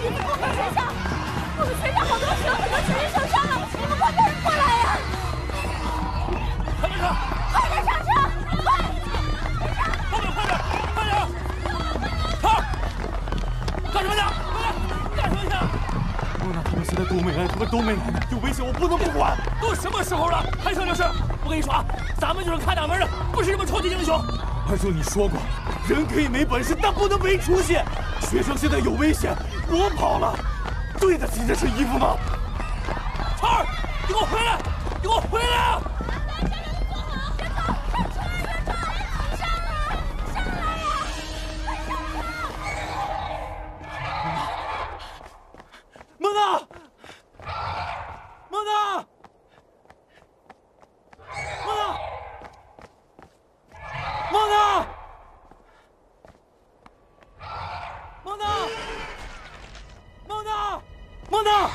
你们不回学校，我们学校好多学生，很多学生受伤了，你们快带人过来呀！快点上！快点上车！快！后面快点！快点！跑！干什么去？快点！干什么去？我让他们现在都没来，他们都没来呢，有危险我不能不管。都什么时候了，还想这事？我跟你说啊，咱们就是看大门的，不是什么超级英雄。二叔，你说过，人可以没本事，但不能没出息。学生现在有危险。 我跑了，对得起这身衣服吗？超儿，你给我回来！你给我回来啊！孟娜，孟娜，孟娜，孟娜，孟娜。 孟娜，孟娜，孟娜。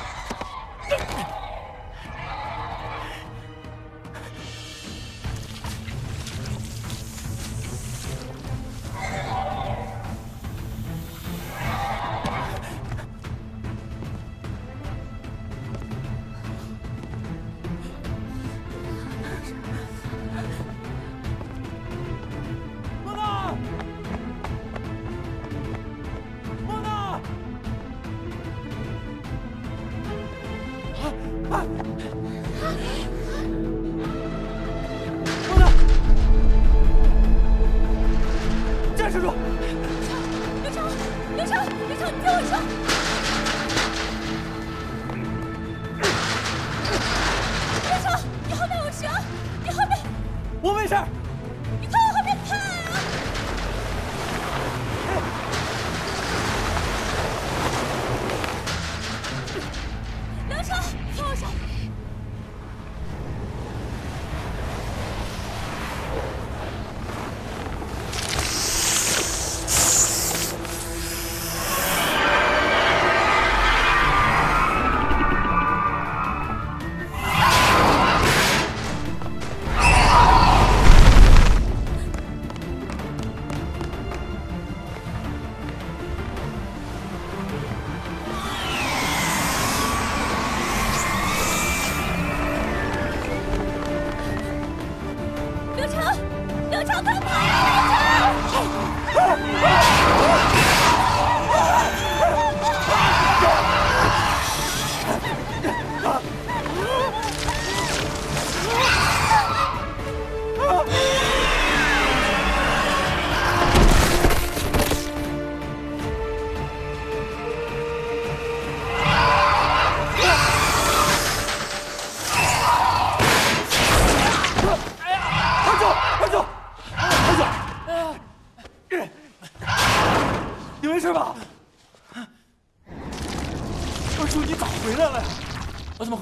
怎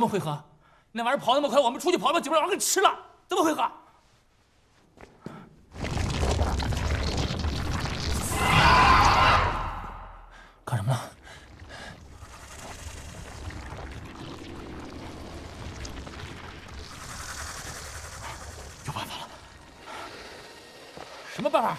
么回合？那玩意儿跑那么快，我们出去跑跑，几把老王给吃了。怎么回合？干什么呢？有办法了？什么办法？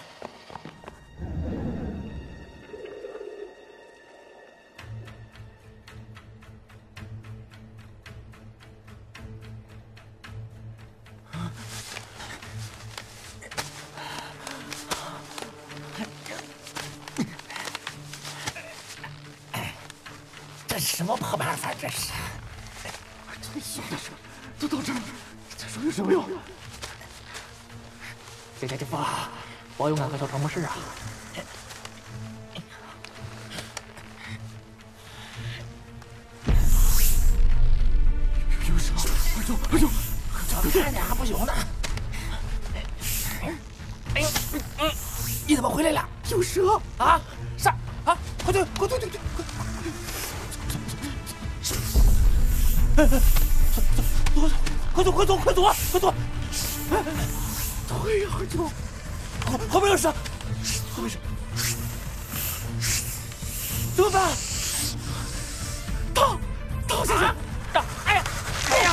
什么破办法，这是！真是的事，都到这儿，再说有什么用？姐姐，这风，我勇敢和小床不是啊！有事吗？哎呦，小兵，看你还不行呢！哎呦，嗯，你怎么回来了？有蛇啊！啥啊？快退，快退，退退！ 走，快走，快走，快走，快走！退呀，快走！后面有蛇，后面是。怎么办？倒下去！倒！哎呀！哎呀！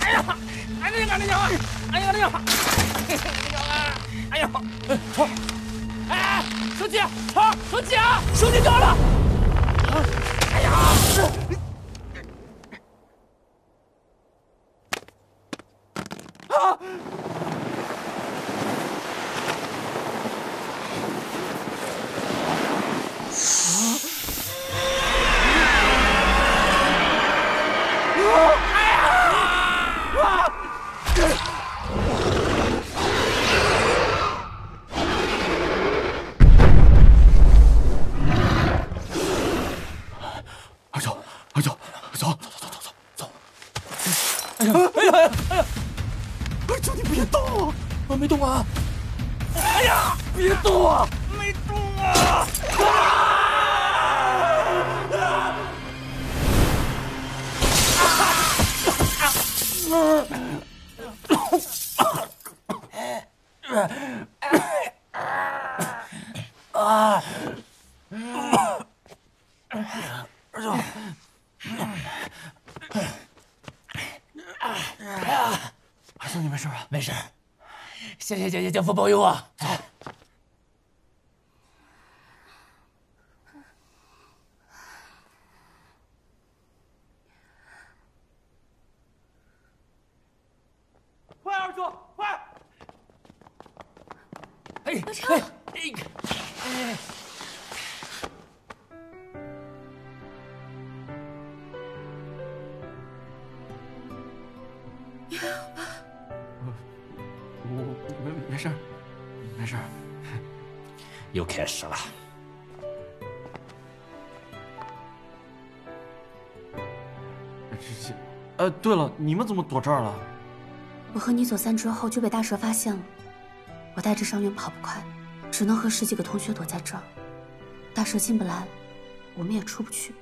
哎呀！哎呀！哎呀！哎呀！哎呀！哎呀！哎呀！超！哎，手机，超，手机啊，手机掉了！啊！哎呀！ 谢谢姐姐姐夫保佑啊！走。快，二叔，快！哎，老程，哎，你好。 没事，又开始了。对了，你们怎么躲这儿了？我和你走散之后就被大蛇发现了。我带着伤员跑不快，只能和十几个同学躲在这儿。大蛇进不来，我们也出不去。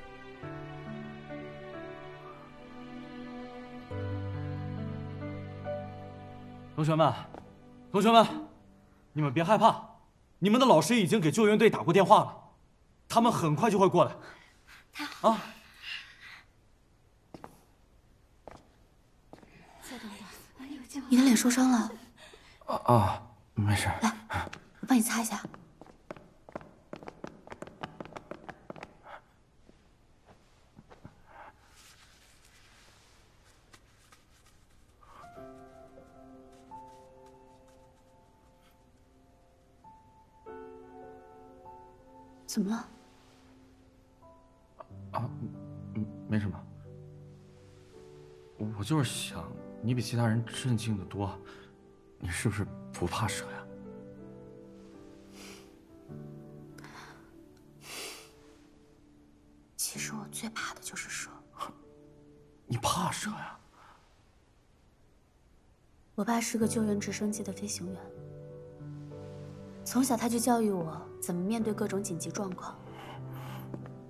同学们，你们别害怕，你们的老师已经给救援队打过电话了，他们很快就会过来。太好了！啊，你的脸受伤了。啊，没事。来，我帮你擦一下。怎么了？啊，没什么。我就是想，你比其他人镇静的多，你是不是不怕蛇呀？其实我最怕的就是蛇。你怕蛇呀？我爸是个救援直升机的飞行员。 从小他就教育我怎么面对各种紧急状况，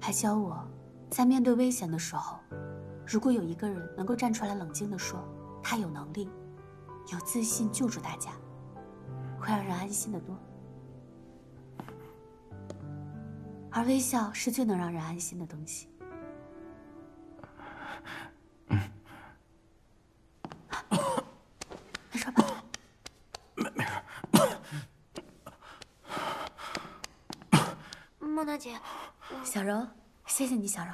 还教我，在面对危险的时候，如果有一个人能够站出来冷静地说他有能力、有自信救助大家，会让人安心得多。而微笑是最能让人安心的东西。没事吧？ 孟大姐，小柔，谢谢你，小柔。